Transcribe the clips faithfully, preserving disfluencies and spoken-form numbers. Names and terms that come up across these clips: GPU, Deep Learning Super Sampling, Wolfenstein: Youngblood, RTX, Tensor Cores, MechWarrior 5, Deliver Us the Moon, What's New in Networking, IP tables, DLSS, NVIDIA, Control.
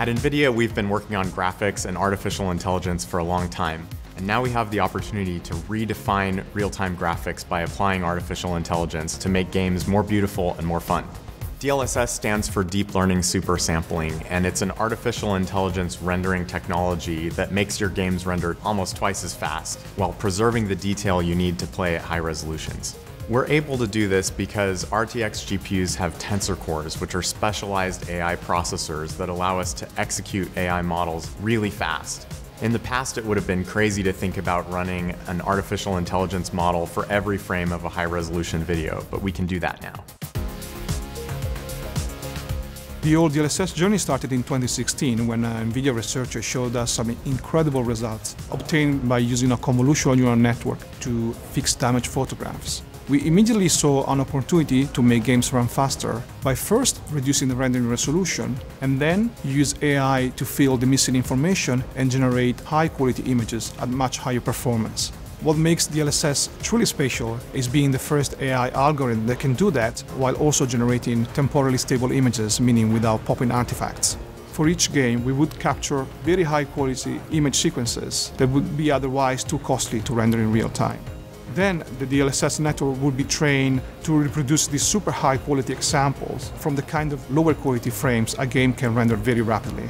At NVIDIA, we've been working on graphics and artificial intelligence for a long time, and now we have the opportunity to redefine real-time graphics by applying artificial intelligence to make games more beautiful and more fun. D L S S stands for Deep Learning Super Sampling, and it's an artificial intelligence rendering technology that makes your games render almost twice as fast, while preserving the detail you need to play at high resolutions. We're able to do this because R T X G P Us have Tensor Cores, which are specialized A I processors that allow us to execute A I models really fast. In the past, it would have been crazy to think about running an artificial intelligence model for every frame of a high-resolution video, but we can do that now. The old D L S S journey started in twenty sixteen when uh, NVIDIA researchers showed us some incredible results obtained by using a convolutional neural network to fix damaged photographs. We immediately saw an opportunity to make games run faster by first reducing the rendering resolution and then use A I to fill the missing information and generate high-quality images at much higher performance. What makes D L S S truly special is being the first A I algorithm that can do that while also generating temporally stable images, meaning without popping artifacts. For each game, we would capture very high-quality image sequences that would be otherwise too costly to render in real time. Then the D L S S network would be trained to reproduce these super high-quality examples from the kind of lower-quality frames a game can render very rapidly.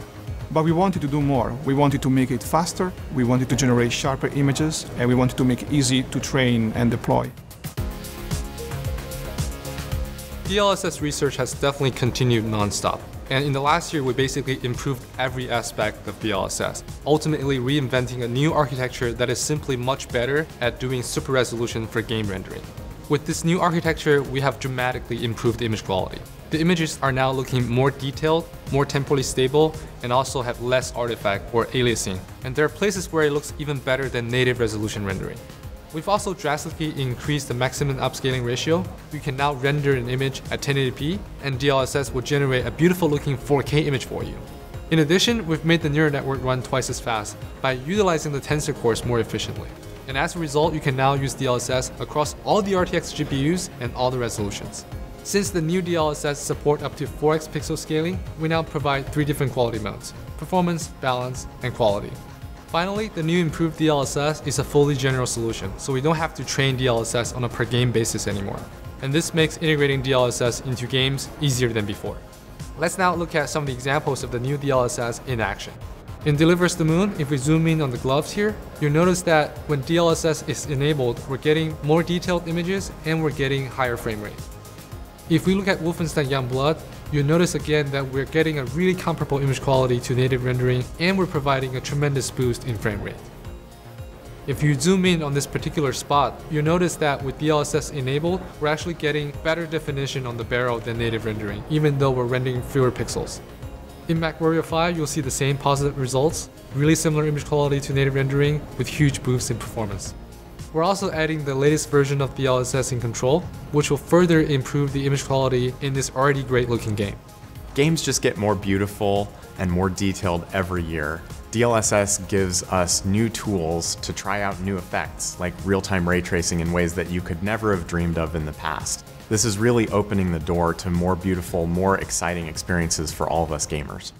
But we wanted to do more. We wanted to make it faster, we wanted to generate sharper images, and we wanted to make it easy to train and deploy. D L S S research has definitely continued nonstop. And in the last year, we basically improved every aspect of D L S S, ultimately reinventing a new architecture that is simply much better at doing super resolution for game rendering. With this new architecture, we have dramatically improved image quality. The images are now looking more detailed, more temporally stable, and also have less artifact or aliasing. And there are places where it looks even better than native resolution rendering. We've also drastically increased the maximum upscaling ratio. You can now render an image at ten eighty p, and D L S S will generate a beautiful looking four K image for you. In addition, we've made the neural network run twice as fast by utilizing the tensor cores more efficiently. And as a result, you can now use D L S S across all the R T X G P Us and all the resolutions. Since the new D L S S support up to four X pixel scaling, we now provide three different quality modes: performance, balance, and quality. Finally, the new improved D L S S is a fully general solution, so we don't have to train D L S S on a per game basis anymore. And this makes integrating D L S S into games easier than before. Let's now look at some of the examples of the new D L S S in action. In Deliver Us the Moon, if we zoom in on the gloves here, you'll notice that when D L S S is enabled, we're getting more detailed images and we're getting higher frame rate. If we look at Wolfenstein Youngblood, you'll notice again that we're getting a really comparable image quality to native rendering and we're providing a tremendous boost in frame rate. If you zoom in on this particular spot, you'll notice that with D L S S enabled, we're actually getting better definition on the barrel than native rendering, even though we're rendering fewer pixels. In MechWarrior five, you'll see the same positive results, really similar image quality to native rendering with huge boosts in performance. We're also adding the latest version of D L S S in Control, which will further improve the image quality in this already great looking game. Games just get more beautiful and more detailed every year. D L S S gives us new tools to try out new effects, like real-time ray tracing in ways that you could never have dreamed of in the past. This is really opening the door to more beautiful, more exciting experiences for all of us gamers.